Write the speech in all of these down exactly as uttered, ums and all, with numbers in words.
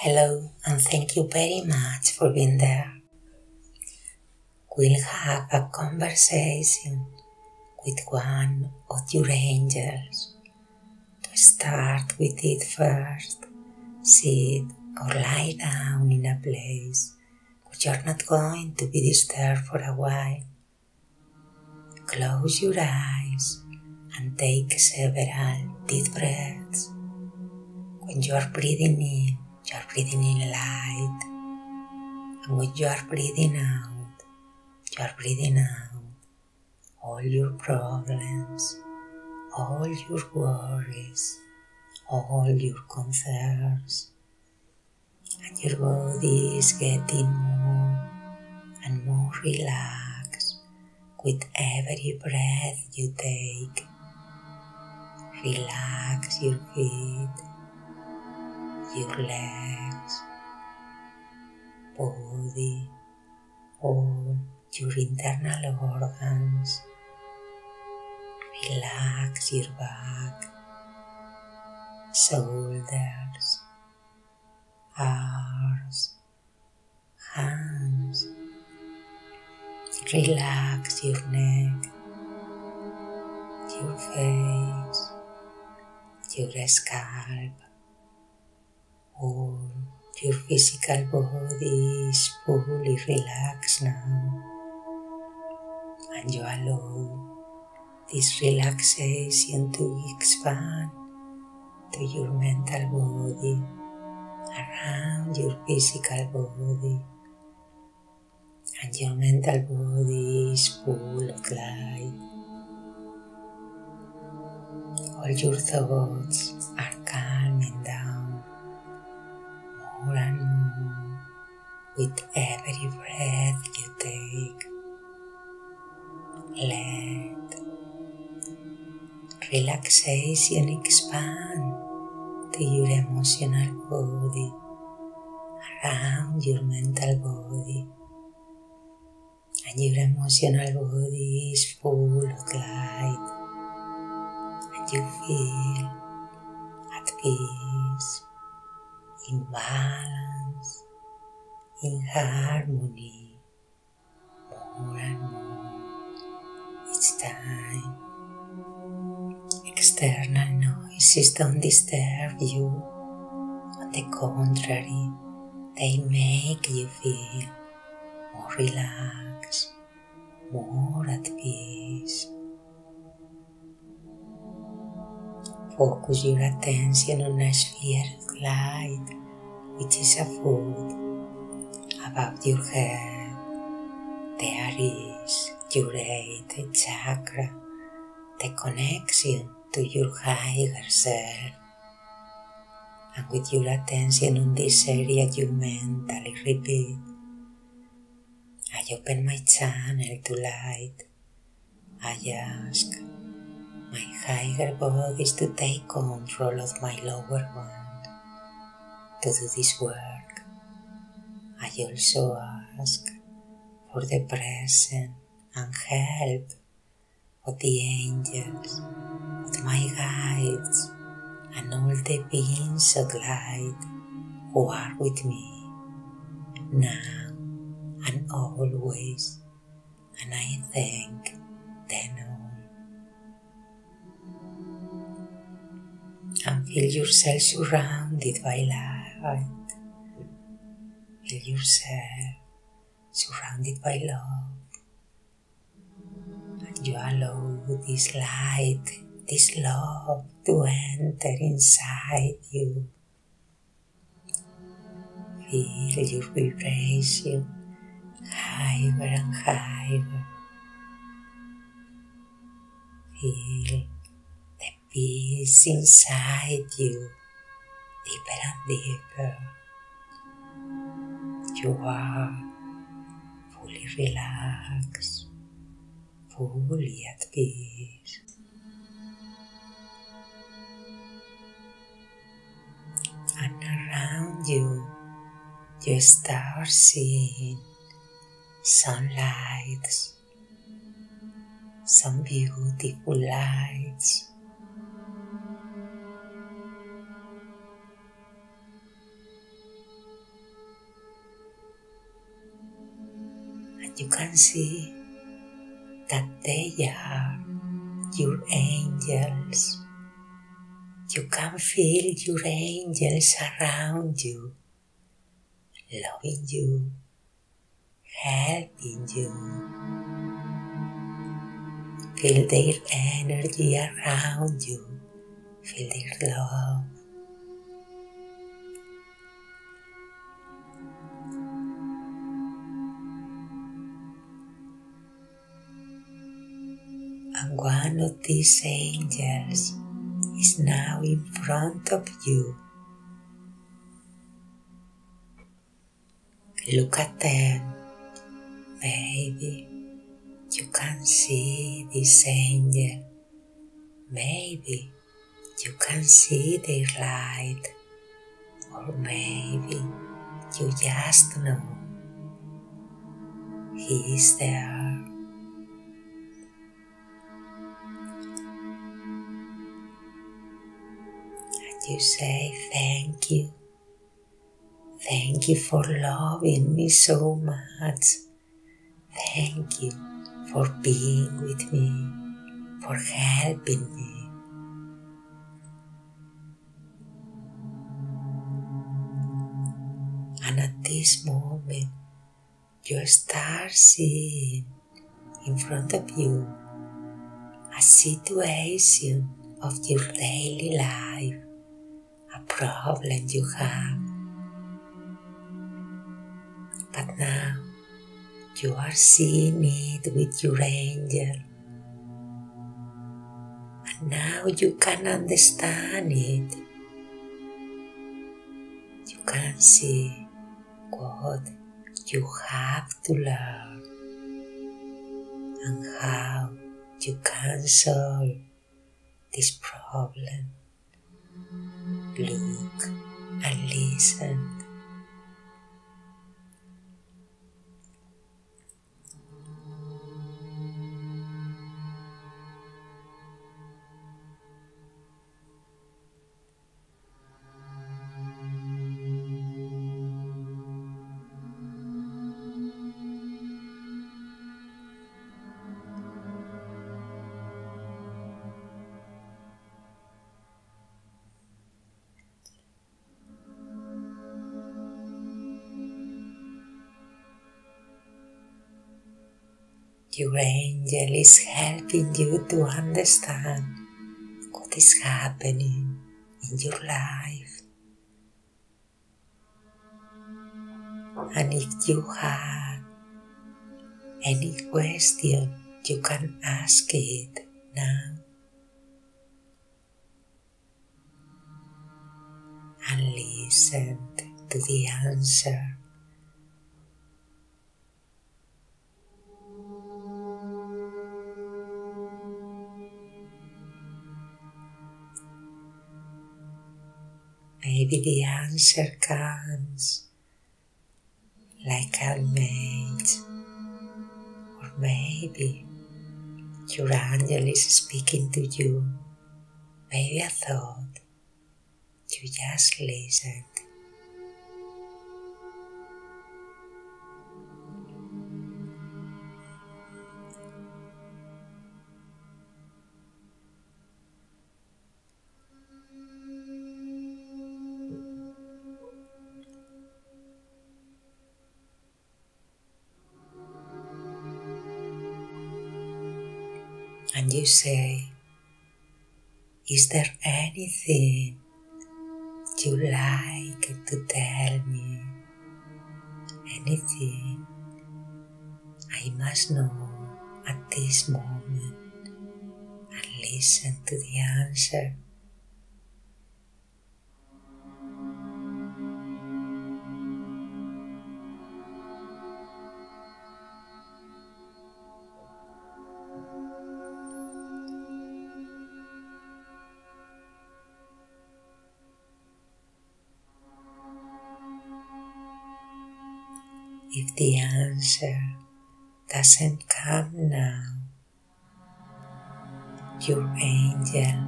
Hello, and thank you very much for being there. We'll have a conversation with one of your angels. To start with it first, sit or lie down in a place where you're not going to be disturbed for a while. Close your eyes and take several deep breaths. When you are breathing in, you are breathing in light, and when you are breathing out, you are breathing out all your problems, all your worries, all your concerns, and your body is getting more and more relaxed with every breath you take. Relax your feet, your legs, body, all your internal organs. Relax your back, shoulders, arms, hands. Relax your neck, your face, your scalp. All your physical body is fully relaxed now, and you allow this relaxation to expand to your mental body, around your physical body, and your mental body is full of light. All your thoughts are calming down more and more with every breath you take. Let relaxation expand to your emotional body, around your mental body, and your emotional body is full of light, and you feel at peace, in balance, in harmony, more and more each time. External noises don't disturb you, on the contrary, they make you feel more relaxed, more at peace. Focus your attention on a sphere of light, which is a foot above your head. There is your eighth chakra, the connection to your higher self. And with your attention on this area, you mentally repeat, I open my channel to light. I ask my higher body is to take control of my lower one, to do this work. I also ask for the presence and help of the angels, of my guides, and all the beings of light who are with me, now and always, and I thank them all. And feel yourself surrounded by light. Feel yourself surrounded by love. And you allow this light, this love to enter inside you. Feel your vibration higher and higher. Feel peace inside you, deeper and deeper. You are fully relaxed, fully at peace. And around you, you start seeing some lights, some beautiful lights. you can see that they are your angels. You can feel your angels around you, loving you, helping you. Feel their energy around you, feel their love. And one of these angels is now in front of you. Look at them, maybe you can see this angel, maybe you can see their light, or maybe you just know he is there. You say thank you, thank you for loving me so much, thank you for being with me, for helping me. And at this moment you start seeing in front of you a situation of your daily life, a problem you have, but now you are seeing it with your angel, and now you can understand it. You can see what you have to learn and how you can solve this problem. Look and listen. Your angel is helping you to understand what is happening in your life. And if you have any question, you can ask it now. And listen to the answer. Maybe the answer comes like a message, or maybe your angel is speaking to you, maybe a thought, you just listen. And you say, is there anything you like to tell me? Anything I must know at this moment? And listen to the answer. If the answer doesn't come now, your angel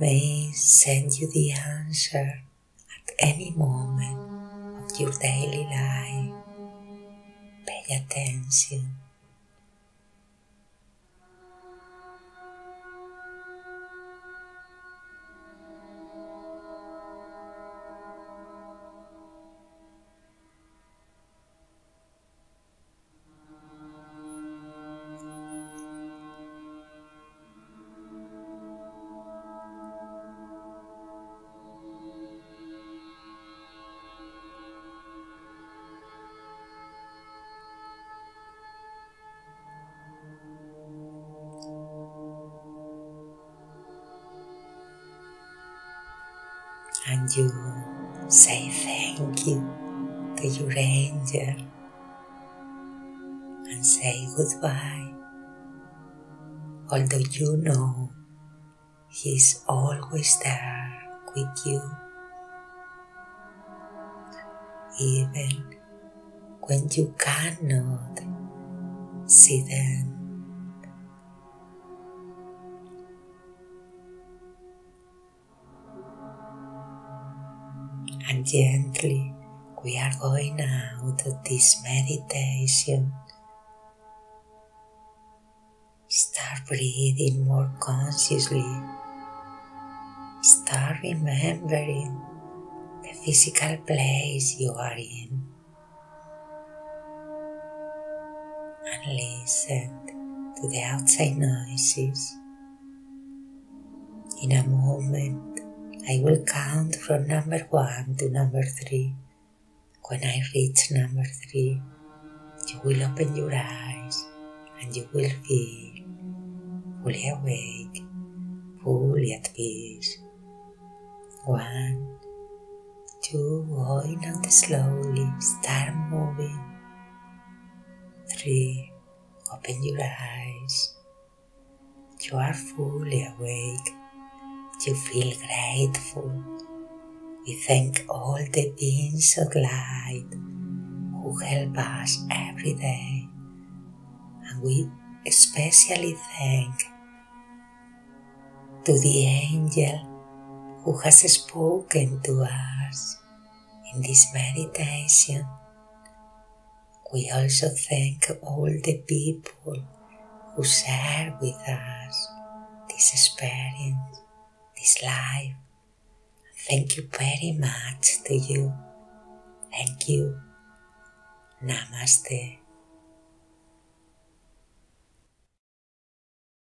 may send you the answer at any moment of your daily life, pay attention. And you say thank you to your angel and say goodbye, although you know he is always there with you, even when you cannot see them. And gently we are going out of this meditation. Start breathing more consciously. Start remembering the physical place you are in. And listen to the outside noises. In a moment, I will count from number one to number three. When I reach number three, you will open your eyes and you will feel fully awake, fully at peace. One, two, going out slowly, start moving. Three, open your eyes. You are fully awake. You feel grateful. We thank all the beings of light who help us every day. And we especially thank to the angel who has spoken to us in this meditation. We also thank all the people who share with us this experience, this life. Thank you very much to you. Thank you. Namaste.